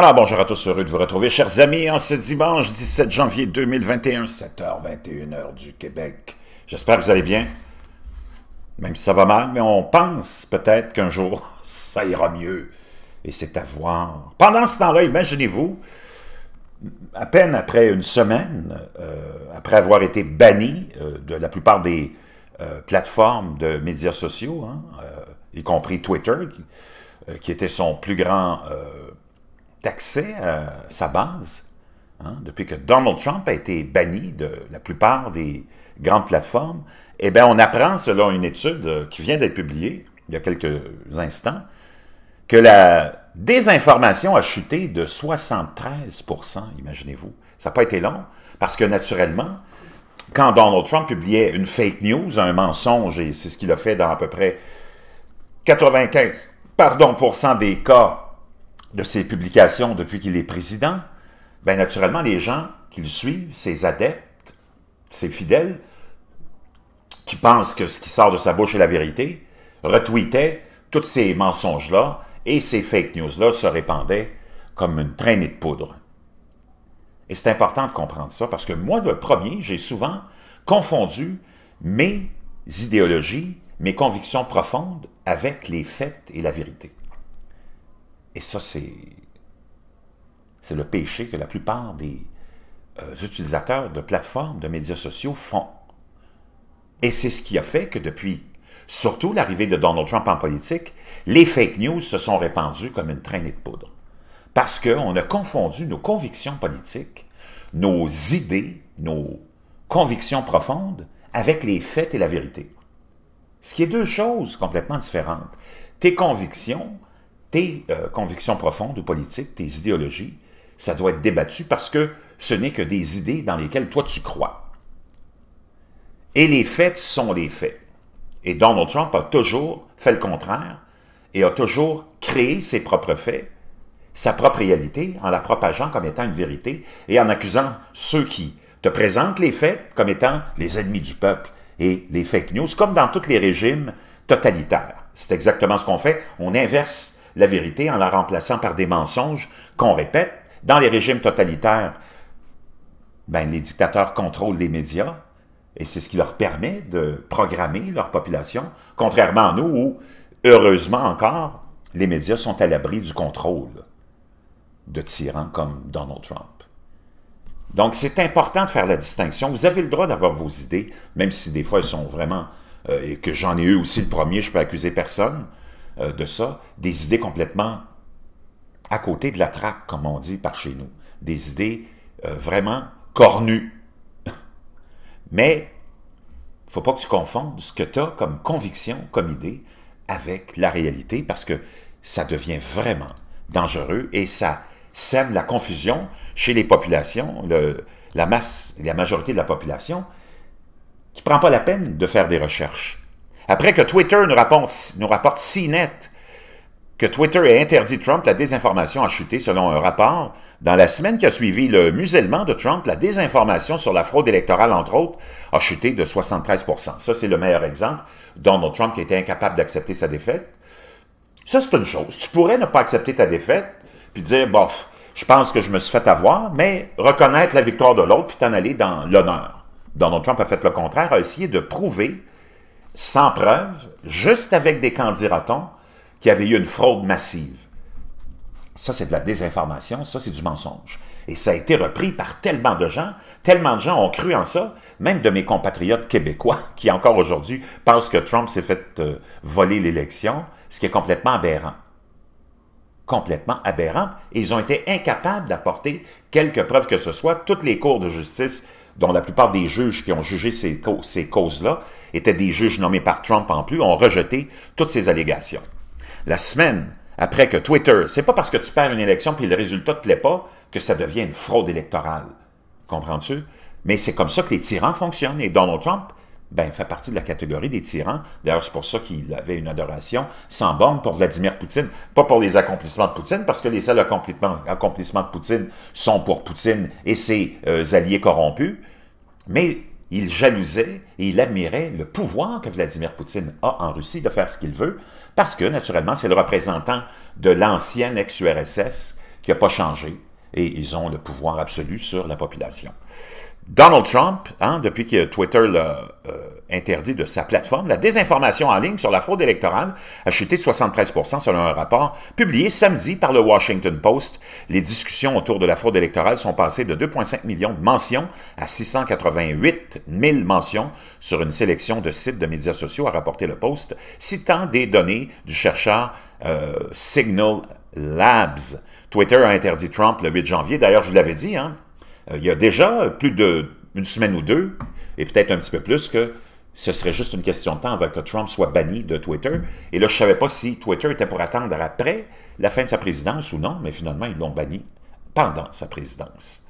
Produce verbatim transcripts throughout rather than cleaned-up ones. Alors bonjour à tous, heureux de vous retrouver, chers amis, en ce dimanche dix-sept janvier deux mille vingt et un, sept heures vingt et une du Québec. J'espère que vous allez bien, même si ça va mal, mais on pense peut-être qu'un jour, ça ira mieux, et c'est à voir. Pendant ce temps-là, imaginez-vous, à peine après une semaine, euh, après avoir été banni euh, de la plupart des euh, plateformes de médias sociaux, hein, euh, y compris Twitter, qui, euh, qui était son plus grand... Euh, d'accès à sa base, hein, depuis que Donald Trump a été banni de la plupart des grandes plateformes, eh bien, on apprend, selon une étude qui vient d'être publiée il y a quelques instants, que la désinformation a chuté de soixante-treize pour cent, imaginez-vous. Ça n'a pas été long, parce que, naturellement, quand Donald Trump publiait une fake news, un mensonge, et c'est ce qu'il a fait dans à peu près quatre-vingt-quinze pour cent des cas de ses publications depuis qu'il est président, bien naturellement, les gens qui le suivent, ses adeptes, ses fidèles, qui pensent que ce qui sort de sa bouche est la vérité, retweetaient tous ces mensonges-là et ces fake news-là se répandaient comme une traînée de poudre. Et c'est important de comprendre ça, parce que moi, le premier, j'ai souvent confondu mes idéologies, mes convictions profondes avec les faits et la vérité. Et ça, c'est le péché que la plupart des euh, utilisateurs de plateformes, de médias sociaux font. Et c'est ce qui a fait que depuis, surtout l'arrivée de Donald Trump en politique, les fake news se sont répandues comme une traînée de poudre. Parce qu'on a confondu nos convictions politiques, nos idées, nos convictions profondes, avec les faits et la vérité. Ce qui est deux choses complètement différentes. Tes convictions... Tes euh, convictions profondes ou politiques, tes idéologies, ça doit être débattu parce que ce n'est que des idées dans lesquelles toi tu crois. Et les faits sont les faits. Et Donald Trump a toujours fait le contraire et a toujours créé ses propres faits, sa propre réalité, en la propageant comme étant une vérité et en accusant ceux qui te présentent les faits comme étant les ennemis du peuple et les fake news, comme dans tous les régimes totalitaires. C'est exactement ce qu'on fait, on inverse la vérité en la remplaçant par des mensonges qu'on répète. Dans les régimes totalitaires, ben, les dictateurs contrôlent les médias et c'est ce qui leur permet de programmer leur population, contrairement à nous où, heureusement encore, les médias sont à l'abri du contrôle de tyrans comme Donald Trump. Donc c'est important de faire la distinction. Vous avez le droit d'avoir vos idées, même si des fois elles sont vraiment, euh, et que j'en ai eu aussi le premier, je peux accuser personne, de ça, des idées complètement à côté de la traque, comme on dit par chez nous. Des idées euh, vraiment cornues. Mais il ne faut pas que tu confondes ce que tu as comme conviction, comme idée, avec la réalité, parce que ça devient vraiment dangereux et ça sème la confusion chez les populations, le, la masse, la majorité de la population, qui ne prend pas la peine de faire des recherches. Après que Twitter nous rapporte, nous rapporte si net que Twitter ait interdit Trump, la désinformation a chuté selon un rapport. Dans la semaine qui a suivi le musellement de Trump, la désinformation sur la fraude électorale, entre autres, a chuté de soixante-treize pour cent. Ça, c'est le meilleur exemple. Donald Trump qui était incapable d'accepter sa défaite. Ça, c'est une chose. Tu pourrais ne pas accepter ta défaite, puis dire, bof, je pense que je me suis fait avoir, mais reconnaître la victoire de l'autre, puis t'en aller dans l'honneur. Donald Trump a fait le contraire, a essayé de prouver sans preuve, juste avec des candidatons qui avaient eu une fraude massive. Ça, c'est de la désinformation, ça, c'est du mensonge. Et ça a été repris par tellement de gens, tellement de gens ont cru en ça, même de mes compatriotes québécois qui, encore aujourd'hui, pensent que Trump s'est fait euh, voler l'élection, ce qui est complètement aberrant. Complètement aberrant. Et ils ont été incapables d'apporter quelque preuve que ce soit. Toutes les cours de justice, dont la plupart des juges qui ont jugé ces, causes, ces causes-là, étaient des juges nommés par Trump en plus, ont rejeté toutes ces allégations. La semaine après que Twitter, c'est pas parce que tu perds une élection puis le résultat te plaît pas que ça devient une fraude électorale. Comprends-tu? Mais c'est comme ça que les tyrans fonctionnent. Et Donald Trump, ben, fait partie de la catégorie des tyrans. D'ailleurs, c'est pour ça qu'il avait une adoration sans borne pour Vladimir Poutine. Pas pour les accomplissements de Poutine, parce que les seuls accomplissements de Poutine sont pour Poutine et ses euh, alliés corrompus. Mais il jalousait et il admirait le pouvoir que Vladimir Poutine a en Russie de faire ce qu'il veut, parce que, naturellement, c'est le représentant de l'ancienne ex-U R S S qui n'a pas changé, et ils ont le pouvoir absolu sur la population. Donald Trump, hein, depuis que Twitter l'a euh, interdit de sa plateforme, la désinformation en ligne sur la fraude électorale a chuté de soixante-treize pour cent selon un rapport publié samedi par le Washington Post. Les discussions autour de la fraude électorale sont passées de deux virgule cinq millions de mentions à six cent quatre-vingt-huit mille mentions sur une sélection de sites de médias sociaux, a rapporté le Post, citant des données du chercheur euh, Signal Labs. Twitter a interdit Trump le huit janvier. D'ailleurs, je vous l'avais dit, hein, il y a déjà plus d'une semaine ou deux, et peut-être un petit peu plus, que ce serait juste une question de temps avant que Trump soit banni de Twitter. Et là, je ne savais pas si Twitter était pour attendre après la fin de sa présidence ou non, mais finalement, ils l'ont banni pendant sa présidence.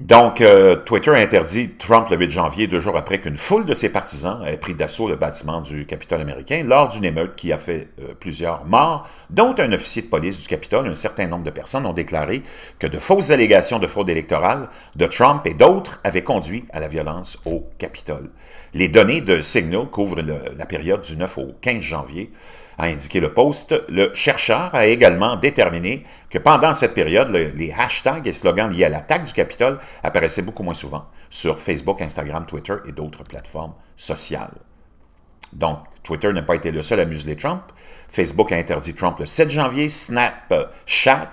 Donc, euh, Twitter a interdit Trump le huit janvier, deux jours après qu'une foule de ses partisans ait pris d'assaut le bâtiment du Capitole américain lors d'une émeute qui a fait euh, plusieurs morts, dont un officier de police du Capitole. Un certain nombre de personnes ont déclaré que de fausses allégations de fraude électorale de Trump et d'autres avaient conduit à la violence au Capitole. Les données de Signal couvrent le, la période du neuf au quinze janvier, a indiqué le Post. Le chercheur a également déterminé que pendant cette période, le, les hashtags et slogans liés à l'attaque du Capitole apparaissaient beaucoup moins souvent sur Facebook, Instagram, Twitter et d'autres plateformes sociales. Donc, Twitter n'a pas été le seul à museler Trump. Facebook a interdit Trump le sept janvier. Snapchat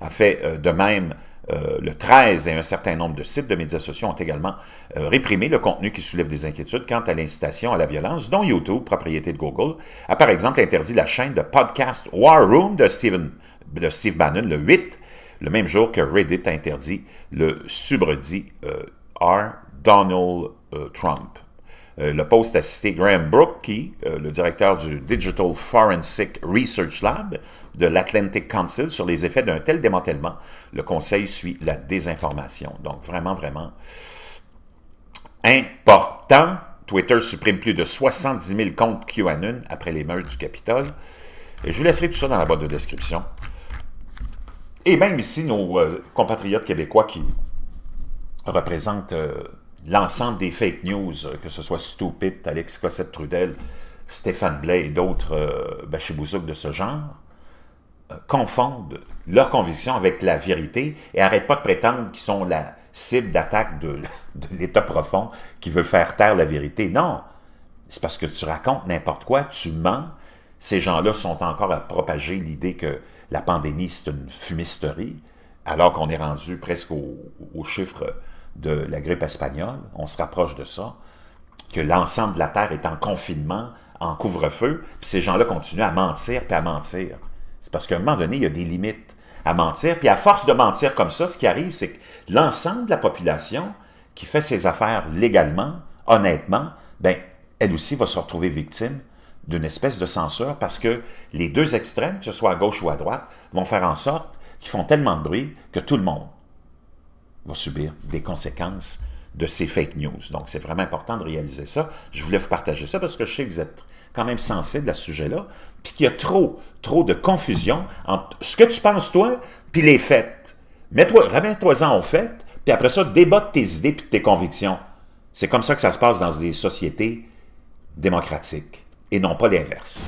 a fait euh, de même euh, le treize, et un certain nombre de sites de médias sociaux ont également euh, réprimé le contenu qui soulève des inquiétudes quant à l'incitation à la violence, dont YouTube, propriété de Google, a par exemple interdit la chaîne de podcast War Room de, Steven, de Steve Bannon le huit, le même jour que Reddit a interdit le subreddit euh, R Donald euh, Trump. Euh, le Post a cité Graham Brooke, qui, euh, le directeur du Digital Forensic Research Lab de l'Atlantic Council, sur les effets d'un tel démantèlement. Le conseil suit la désinformation. Donc vraiment, vraiment important. Twitter supprime plus de soixante-dix mille comptes QAnon après l'émeute du Capitole. Et je vous laisserai tout ça dans la boîte de description. Et même ici, nos euh, compatriotes québécois qui représentent euh, l'ensemble des fake news, que ce soit Stupid, Alex Cossette-Trudel, Stéphane Blais et d'autres euh, bachibouzouk de ce genre, euh, confondent leurs convictions avec la vérité et n'arrêtent pas de prétendre qu'ils sont la cible d'attaque de, de l'État profond qui veut faire taire la vérité. Non, c'est parce que tu racontes n'importe quoi, tu mens. Ces gens-là sont encore à propager l'idée que la pandémie, c'est une fumisterie, alors qu'on est rendu presque au, au chiffre de la grippe espagnole. On se rapproche de ça, que l'ensemble de la Terre est en confinement, en couvre-feu, puis ces gens-là continuent à mentir, puis à mentir. C'est parce qu'à un moment donné, il y a des limites à mentir, puis à force de mentir comme ça, ce qui arrive, c'est que l'ensemble de la population qui fait ses affaires légalement, honnêtement, bien, elle aussi va se retrouver victime d'une espèce de censure, parce que les deux extrêmes, que ce soit à gauche ou à droite, vont faire en sorte qu'ils font tellement de bruit que tout le monde va subir des conséquences de ces fake news. Donc, c'est vraiment important de réaliser ça. Je voulais vous partager ça parce que je sais que vous êtes quand même sensible à ce sujet-là, puis qu'il y a trop, trop de confusion entre ce que tu penses, toi, puis les faits. Ramène-toi-en aux faits, puis après ça, débatte tes idées puis tes convictions. C'est comme ça que ça se passe dans des sociétés démocratiques, et non pas l'inverse.